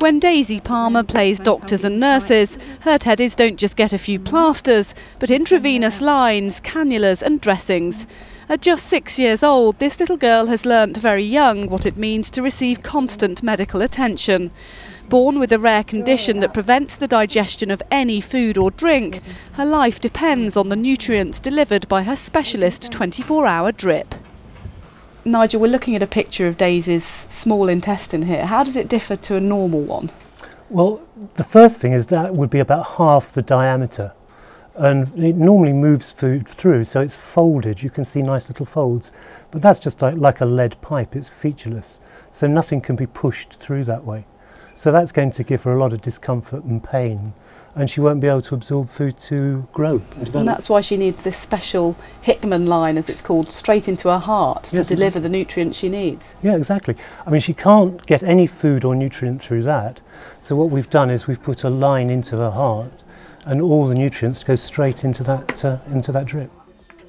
When Daisy Palmer plays doctors and nurses, her teddies don't just get a few plasters, but intravenous lines, cannulas and dressings. At just 6 years old, this little girl has learnt very young what it means to receive constant medical attention. Born with a rare condition that prevents the digestion of any food or drink, her life depends on the nutrients delivered by her specialist 24-hour drip. Nigel, we're looking at a picture of Daisy's small intestine here. How does it differ to a normal one? Well, the first thing is that it would be about half the diameter, and it normally moves food through, so it's folded. You can see nice little folds, but that's just like a lead pipe. It's featureless, so nothing can be pushed through that way. So that's going to give her a lot of discomfort and pain, and she won't be able to absorb food to grow. And that's why she needs this special Hickman line, as it's called, straight into her heart, yes, to deliver the nutrients she needs. Yeah, exactly. I mean, she can't get any food or nutrient through that. So what we've done is we've put a line into her heart, and all the nutrients go straight into that drip.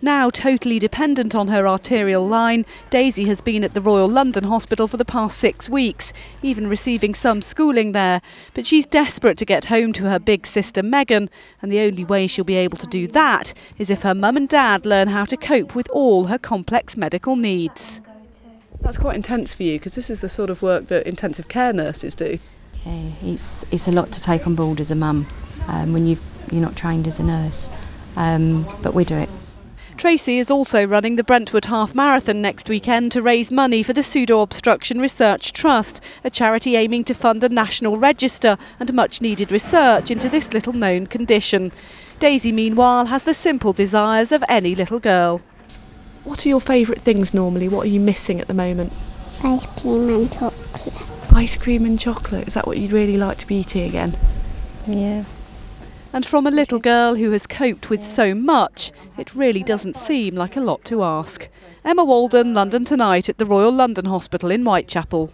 Now totally dependent on her arterial line, Daisy has been at the Royal London Hospital for the past 6 weeks, even receiving some schooling there. But she's desperate to get home to her big sister Megan, and the only way she'll be able to do that is if her mum and dad learn how to cope with all her complex medical needs. That's quite intense for you, because this is the sort of work that intensive care nurses do. Yeah, it's a lot to take on board as a mum when you're not trained as a nurse, but we do it. Tracy is also running the Brentwood Half Marathon next weekend to raise money for the Pseudo-Obstruction Research Trust, a charity aiming to fund a national register and much-needed research into this little-known condition. Daisy, meanwhile, has the simple desires of any little girl. What are your favourite things normally? What are you missing at the moment? Ice cream and chocolate. Ice cream and chocolate? Is that what you'd really like to be eating again? Yeah. And from a little girl who has coped with so much, it really doesn't seem like a lot to ask. Emma Walden, London Tonight at the Royal London Hospital in Whitechapel.